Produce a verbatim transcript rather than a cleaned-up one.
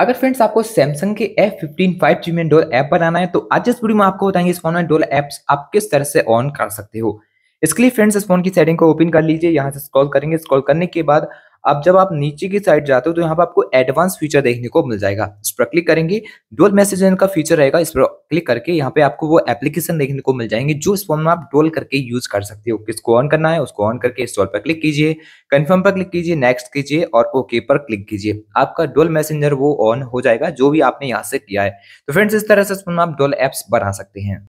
अगर फ्रेंड्स आपको सैमसंग के एफ फिफ्टीन फाइव जी में डोल ऐप पर आना है तो आज इस वीडियो में आपको बताएंगे इस फोन में डोल ऐप्स आप किस तरह से ऑन कर सकते हो। इसके लिए फ्रेंड्स इस फोन की सेटिंग को ओपन कर लीजिए। यहाँ से स्क्रॉल करेंगे, स्क्रॉल करने के बाद आप जब आप नीचे की साइड जाते हो तो यहाँ पर आपको एडवांस फीचर देखने को मिल जाएगा। इस पर क्लिक करेंगे, डोल मैसेजिंग का फीचर रहेगा, इस पर क्लिक करके यहाँ पे आपको वो एप्लीकेशन देखने को मिल जाएंगे जो इस फोन में आप डोल करके यूज कर सकते हो। किसको ऑन करना है उसको ऑन करके इंस्टॉल पर क्लिक कीजिए, कन्फर्म पर क्लिक कीजिए, नेक्स्ट कीजिए और ओके पर क्लिक कीजिए। आपका डोल मैसेंजर वो ऑन हो जाएगा जो भी आपने यहाँ से किया है। तो फ्रेंड्स इस तरह से इस फोन में आप डोल ऐप्स बना सकते हैं।